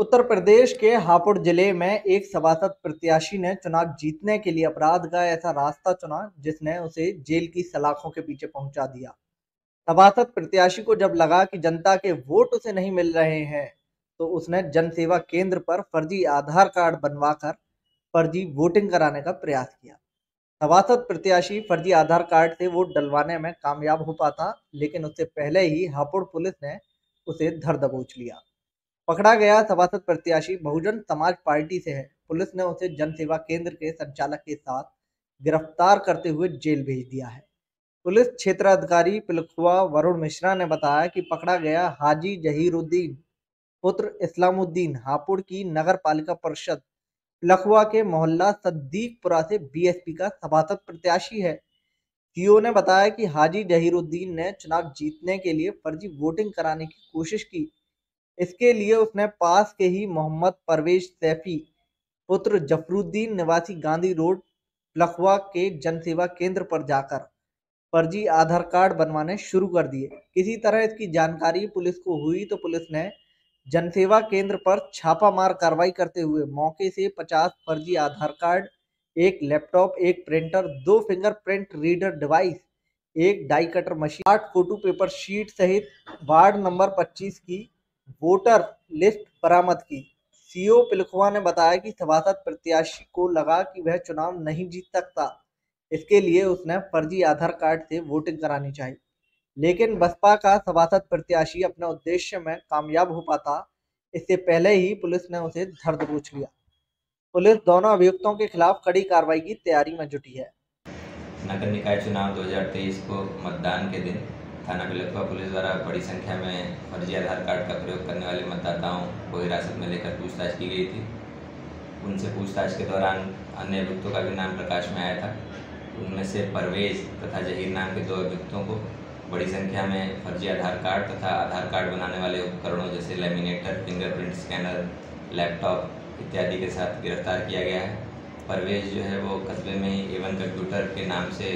उत्तर प्रदेश के हापुड़ जिले में एक सभासद प्रत्याशी ने चुनाव जीतने के लिए अपराध का ऐसा रास्ता चुना जिसने उसे जेल की सलाखों के पीछे पहुंचा दिया। सभासद प्रत्याशी को जब लगा कि जनता के वोट उसे नहीं मिल रहे हैं तो उसने जन सेवा केंद्र पर फर्जी आधार कार्ड बनवाकर फर्जी वोटिंग कराने का प्रयास किया। सभासद प्रत्याशी फर्जी आधार कार्ड से वोट डलवाने में कामयाब हो पाता, लेकिन उससे पहले ही हापुड़ पुलिस ने उसे धर दबोच लिया। पकड़ा गया सभासद प्रत्याशी बहुजन समाज पार्टी से है। पुलिस ने उसे जन सेवा केंद्र के संचालक के साथ गिरफ्तार करते हुए जेल भेज दिया है। पुलिस क्षेत्राधिकारी पिलखवा वरुण मिश्रा ने बताया कि पकड़ा गया हाजी जहीरुद्दीन पुत्र इस्लामुद्दीन हापुड़ की नगर पालिका परिषद पिलखवा के मोहल्ला सदीकपुरा से बीएसपी का सभासद प्रत्याशी है। सीओ ने बताया कि हाजी जहीरुद्दीन ने चुनाव जीतने के लिए फर्जी वोटिंग कराने की कोशिश की। इसके लिए उसने पास के ही मोहम्मद परवेज सैफी पुत्र जफरुद्दीन निवासी गांधी रोड पिलखवा के जनसेवा केंद्र पर जाकर फर्जी आधार कार्ड बनवाने शुरू कर दिए। किसी तरह इसकी जानकारी पुलिस को हुई तो पुलिस ने जनसेवा केंद्र पर छापामार कार्रवाई करते हुए मौके से 50 फर्जी आधार कार्ड, एक लैपटॉप, एक प्रिंटर, 2 फिंगरप्रिंट रीडर डिवाइस, एक die cutter machine, 8 photo paper sheet सहित वार्ड नंबर 25 की वोटर लिस्ट बरामद की। सीओ पिलखवा ने बताया कि सभासद प्रत्याशी को लगा कि वह चुनाव नहीं जीत सकता, इसके लिए उसने फर्जी आधार कार्ड से वोटिंग करानी चाहिए, लेकिन बसपा का सभासद प्रत्याशी अपने उद्देश्य में कामयाब हो पाता, इससे पहले ही पुलिस ने उसे धर दबोच लिया। पुलिस दोनों अभियुक्तों के खिलाफ कड़ी कार्रवाई की तैयारी में जुटी है। नगर निकाय चुनाव 2023 को मतदान के दिन थाना पिलखवा पुलिस द्वारा बड़ी संख्या में फर्जी आधार कार्ड का प्रयोग करने वाले मतदाताओं को हिरासत में लेकर पूछताछ की गई थी। उनसे पूछताछ के दौरान अन्य अभियुक्तों का भी नाम प्रकाश में आया था। उनमें से परवेज तथा जहीर नाम के 2 अभियुक्तों को बड़ी संख्या में फर्जी आधार कार्ड तथा आधार कार्ड बनाने वाले उपकरणों जैसे लैमिनेटर, फिंगरप्रिंट स्कैनर, लैपटॉप इत्यादि के साथ गिरफ्तार किया गया है। परवेज जो है वो कस्बे में ही एवन कंप्यूटर के नाम से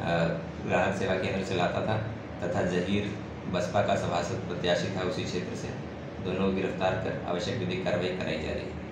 ग्राहक सेवा केंद्र चलाता था तथा जहीर बसपा का सभासद प्रत्याशी था उसी क्षेत्र से। दोनों को गिरफ्तार कर आवश्यक विधिक कार्रवाई कराई जा रही है।